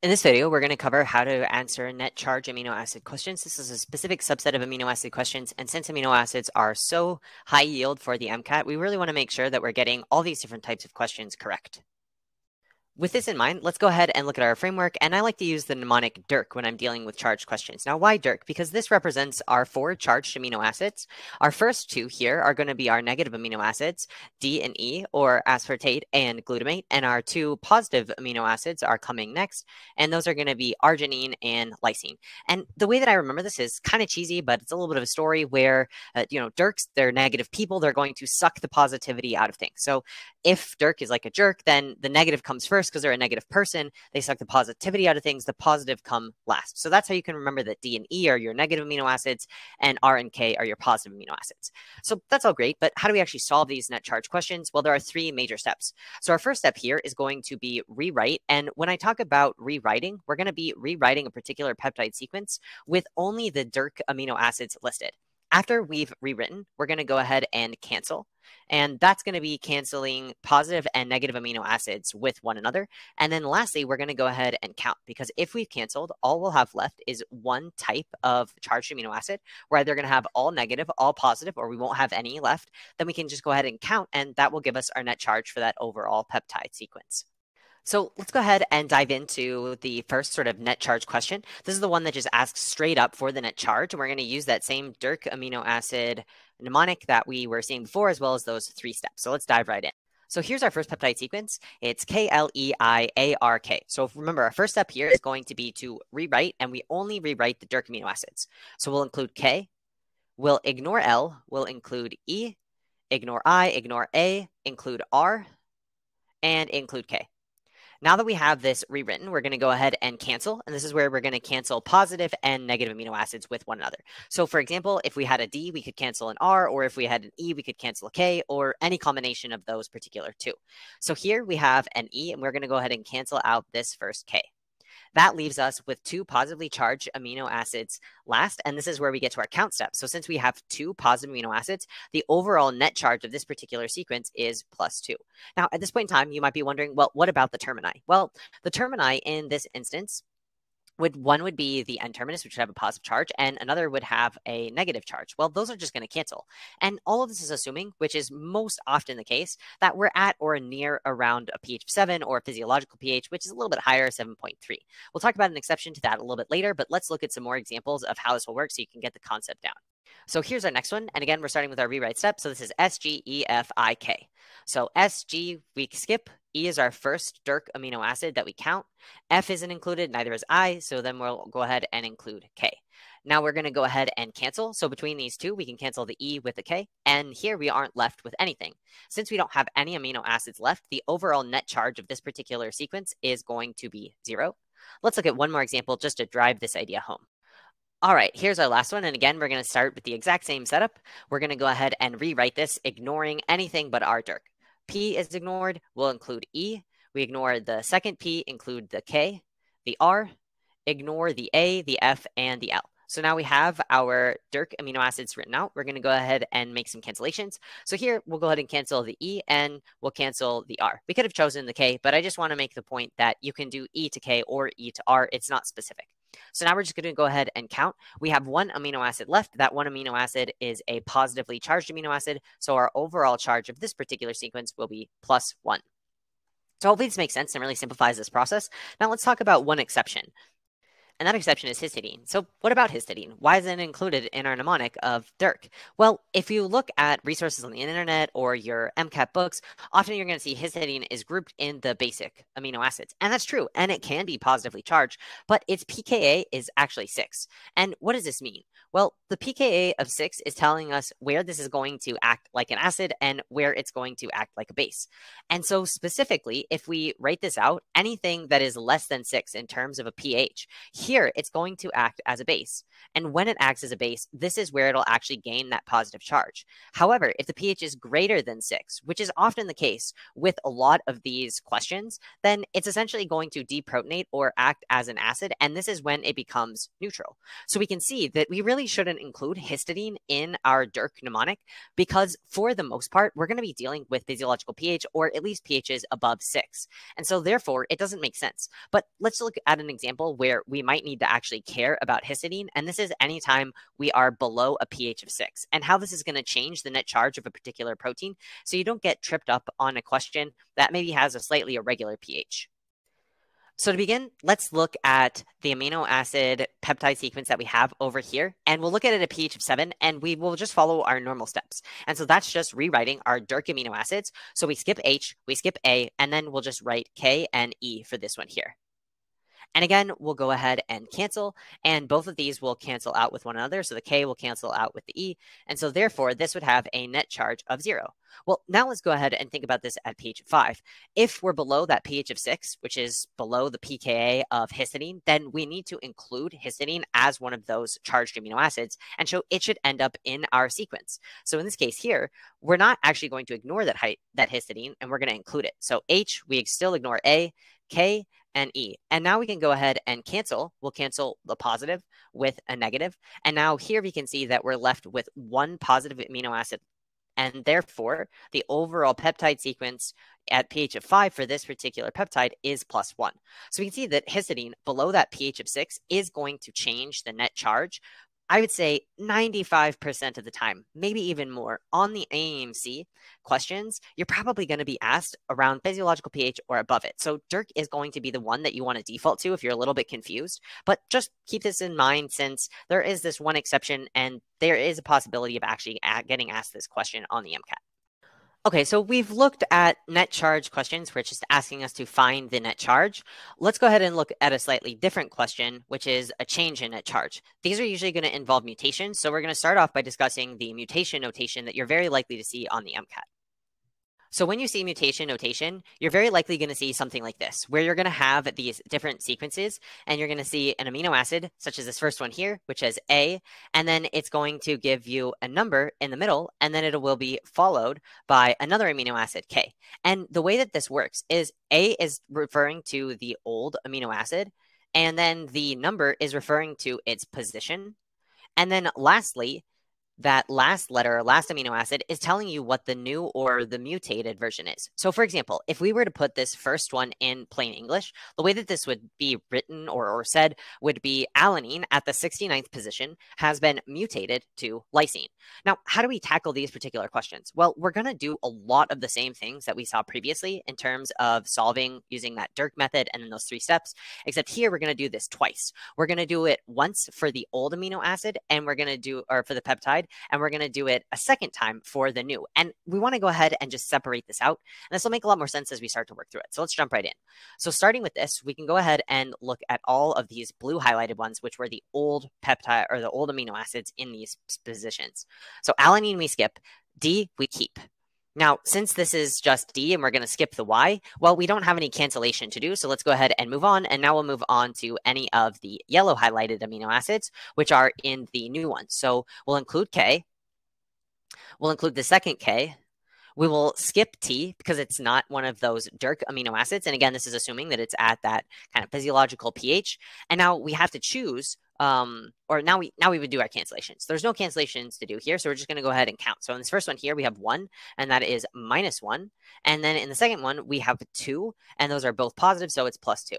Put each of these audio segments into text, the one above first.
In this video, we're going to cover how to answer net charge amino acid questions. This is a specific subset of amino acid questions. And since amino acids are so high yield for the MCAT, we really want to make sure that we're getting all these different types of questions correct. With this in mind, let's go ahead and look at our framework. And I like to use the mnemonic DERK when I'm dealing with charge questions. Now, why DERK? Because this represents our four charged amino acids. Our first two here are going to be our negative amino acids, D and E, or aspartate and glutamate. And our two positive amino acids are coming next. And those are going to be arginine and lysine. And the way that I remember this is kind of cheesy, but it's a little bit of a story where, DERKs, they're negative people. They're going to suck the positivity out of things. So if DERK is like a jerk, then the negative comes first because they're a negative person. They suck the positivity out of things. The positive come last. So that's how you can remember that D and E are your negative amino acids and R and K are your positive amino acids. So that's all great, but how do we actually solve these net charge questions? Well, there are three major steps. So our first step here is going to be rewrite. And when I talk about rewriting, we're going to be rewriting a particular peptide sequence with only the DERK amino acids listed. After we've rewritten, we're going to go ahead and cancel. And that's going to be canceling positive and negative amino acids with one another. And then lastly, we're going to go ahead and count, because if we've canceled, all we'll have left is one type of charged amino acid. We're either going to have all negative, all positive, or we won't have any left. Then we can just go ahead and count, and that will give us our net charge for that overall peptide sequence. So let's go ahead and dive into the first sort of net charge question. This is the one that just asks straight up for the net charge. And we're going to use that same DERK amino acid mnemonic that we were seeing before, as well as those three steps. So let's dive right in. So here's our first peptide sequence. It's KLEIARK. So remember, our first step here is going to be to rewrite, and we only rewrite the DERK amino acids. So we'll include K, we'll ignore L, we'll include E, ignore I, ignore A, include R, and include K. Now that we have this rewritten, we're going to go ahead and cancel. And this is where we're going to cancel positive and negative amino acids with one another. So for example, if we had a D, we could cancel an R, or if we had an E, we could cancel a K, or any combination of those particular two. So here we have an E, and we're going to go ahead and cancel out this first K. That leaves us with two positively charged amino acids last, and this is where we get to our count step. So since we have two positive amino acids, the overall net charge of this particular sequence is +2. Now, at this point in time, you might be wondering, well, what about the termini? Well, the termini in this instance, one would be the N-terminus, which would have a positive charge, and another would have a negative charge. Well, those are just going to cancel. And all of this is assuming, which is most often the case, that we're at or near around a pH of 7 or a physiological pH, which is a little bit higher, 7.3. We'll talk about an exception to that a little bit later, but let's look at some more examples of how this will work so you can get the concept down. So here's our next one. And again, we're starting with our rewrite step. So this is SGEFIK. So SG, we skip. E is our first DERK amino acid that we count. F isn't included, neither is I. So then we'll go ahead and include K. Now we're going to go ahead and cancel. So between these two, we can cancel the E with the K. And here we aren't left with anything. Since we don't have any amino acids left, the overall net charge of this particular sequence is going to be 0. Let's look at one more example just to drive this idea home. All right, here's our last one. And again, we're going to start with the exact same setup. We're going to go ahead and rewrite this, ignoring anything but our DERK. P is ignored. We'll include E. We ignore the second P, include the K, the R, ignore the A, the F, and the L. So now we have our DERK amino acids written out. We're going to go ahead and make some cancellations. So here, we'll go ahead and cancel the E, and we'll cancel the R. We could have chosen the K, but I just want to make the point that you can do E to K or E to R. It's not specific. So now we're just going to go ahead and count. We have one amino acid left. That one amino acid is a positively charged amino acid. So our overall charge of this particular sequence will be +1. So hopefully this makes sense and really simplifies this process. Now let's talk about one exception. And that exception is histidine. So what about histidine? Why is it included in our mnemonic of DERK? Well, if you look at resources on the internet or your MCAT books, often you're going to see histidine is grouped in the basic amino acids. And that's true. And it can be positively charged, but its pKa is actually 6. And what does this mean? Well, the pKa of 6 is telling us where this is going to act like an acid and where it's going to act like a base. And so specifically, if we write this out, anything that is less than 6 in terms of a pH, here it's going to act as a base. And when it acts as a base, this is where it'll actually gain that positive charge. However, if the pH is greater than 6, which is often the case with a lot of these questions, then it's essentially going to deprotonate or act as an acid. And this is when it becomes neutral. So we can see that we really shouldn't include histidine in our DERK mnemonic, because for the most part, we're going to be dealing with physiological pH, or at least pHs above 6. And so therefore, it doesn't make sense. But let's look at an example where we might need to actually care about histidine. And this is anytime we are below a pH of 6, and how this is going to change the net charge of a particular protein, so you don't get tripped up on a question that maybe has a slightly irregular pH. So to begin, let's look at the amino acid peptide sequence that we have over here, and we'll look at it at a pH of 7, and we will just follow our normal steps. And so that's just rewriting our DERK amino acids. So we skip H, we skip A, and then we'll just write K and E for this one here. And again, we'll go ahead and cancel, and both of these will cancel out with one another. So the K will cancel out with the E. And so therefore, this would have a net charge of 0. Well, now let's go ahead and think about this at pH of 5. If we're below that pH of 6, which is below the pKa of histidine, then we need to include histidine as one of those charged amino acids, and so it should end up in our sequence. So in this case here, we're not actually going to ignore that histidine, and we're going to include it. So H, we still ignore A, K, and E. And now we can go ahead and cancel. We'll cancel the positive with a negative. And now here we can see that we're left with one positive amino acid. And therefore, the overall peptide sequence at pH of 5 for this particular peptide is +1. So we can see that histidine below that pH of 6 is going to change the net charge, I would say 95% of the time, maybe even more. On the AMC questions, you're probably going to be asked around physiological pH or above it. So DERK is going to be the one that you want to default to if you're a little bit confused. But just keep this in mind, since there is this one exception and there is a possibility of actually getting asked this question on the MCAT. Okay, so we've looked at net charge questions where it's just asking us to find the net charge. Let's go ahead and look at a slightly different question, which is a change in net charge. These are usually going to involve mutations, so we're going to start off by discussing the mutation notation that you're very likely to see on the MCAT. So when you see mutation notation, you're very likely going to see something like this, where you're going to have these different sequences, and you're going to see an amino acid, such as this first one here, which has A, and then it's going to give you a number in the middle, and then it will be followed by another amino acid, K. And the way that this works is A is referring to the old amino acid, and then the number is referring to its position. And then lastly, that last letter, last amino acid, is telling you what the new or the mutated version is. So for example, if we were to put this first one in plain English, the way that this would be written or said would be alanine at the 69th position has been mutated to lysine. Now, how do we tackle these particular questions? Well, we're going to do a lot of the same things that we saw previously in terms of solving using that DERK method and then those 3 steps, except here we're going to do this twice. We're going to do it once for the old amino acid, and we're going to do, or for the peptide, and we're going to do it a second time for the new. And we want to go ahead and just separate this out. And this will make a lot more sense as we start to work through it. So let's jump right in. So starting with this, we can go ahead and look at all of these blue highlighted ones, which were the old peptide or the old amino acids in these positions. So alanine we skip, D we keep. Now, since this is just D and we're going to skip the Y, well, we don't have any cancellation to do. So let's go ahead and move on. And now we'll move on to any of the yellow highlighted amino acids, which are in the new one. So we'll include K. We'll include the second K. We will skip T because it's not one of those DERK amino acids. And again, this is assuming that it's at that kind of physiological pH. And now we have to choose now we would do our cancellations. There's no cancellations to do here, so we're just going to go ahead and count. So in this first one here, we have 1, and that is -1. And then in the second one, we have 2, and those are both positive, so it's +2.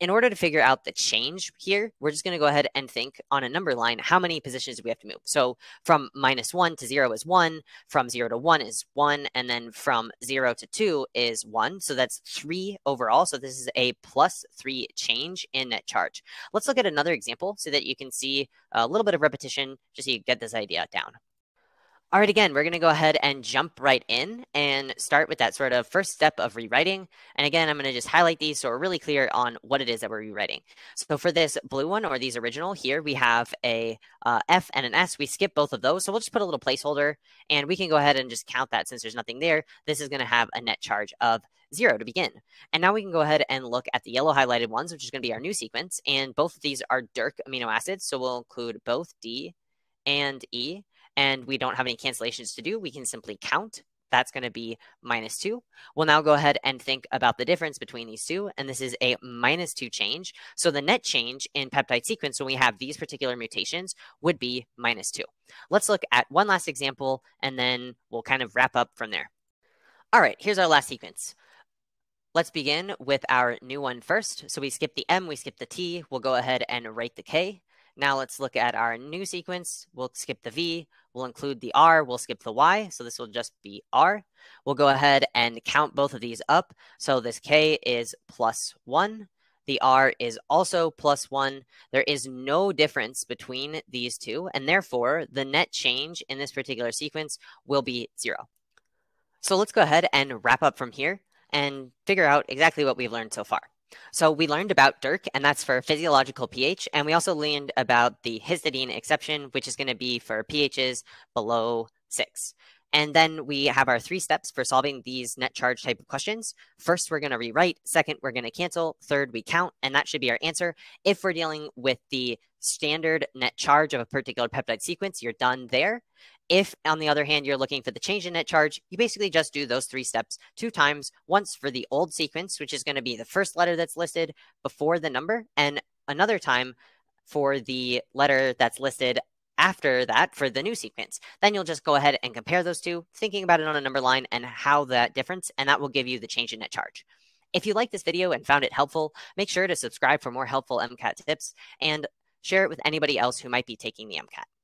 In order to figure out the change here, we're just going to go ahead and think on a number line, how many positions do we have to move? So from -1 to 0 is 1, from 0 to 1 is 1, and then from 0 to 2 is 1. So that's 3 overall. So this is a +3 change in net charge. Let's look at another example so that you can see a little bit of repetition, just so you get this idea down. All right, again, we're going to go ahead and jump right in and start with that sort of first step of rewriting. And again, I'm going to just highlight these so we're really clear on what it is that we're rewriting. So for this blue one, or these original here, we have a F and an S. We skip both of those. So we'll just put a little placeholder, and we can go ahead and just count that since there's nothing there. This is going to have a net charge of 0 to begin. And now we can go ahead and look at the yellow highlighted ones, which is going to be our new sequence. And both of these are DERK amino acids, so we'll include both D and E. And we don't have any cancellations to do. We can simply count. That's going to be -2. We'll now go ahead and think about the difference between these two. And this is a -2 change. So the net change in peptide sequence when we have these particular mutations would be -2. Let's look at one last example, and then we'll kind of wrap up from there. All right, here's our last sequence. Let's begin with our new one first. So we skip the M, we skip the T. We'll go ahead and write the K. Now let's look at our new sequence. We'll skip the V, we'll include the R, we'll skip the Y. So this will just be R. We'll go ahead and count both of these up. So this K is +1. The R is also +1. There is no difference between these two, and therefore the net change in this particular sequence will be 0. So let's go ahead and wrap up from here and figure out exactly what we've learned so far. So we learned about DERK, and that's for physiological pH. And we also learned about the histidine exception, which is going to be for pHs below 6. And then we have our 3 steps for solving these net charge type of questions. First, we're going to rewrite. Second, we're going to cancel. Third, we count. And that should be our answer. If we're dealing with the standard net charge of a particular peptide sequence, you're done there. If, on the other hand, you're looking for the change in net charge, you basically just do those 3 steps 2 times, once for the old sequence, which is going to be the first letter that's listed before the number, and another time for the letter that's listed after that for the new sequence. Then you'll just go ahead and compare those two, thinking about it on a number line and how that difference, and that will give you the change in net charge. If you liked this video and found it helpful, make sure to subscribe for more helpful MCAT tips and share it with anybody else who might be taking the MCAT.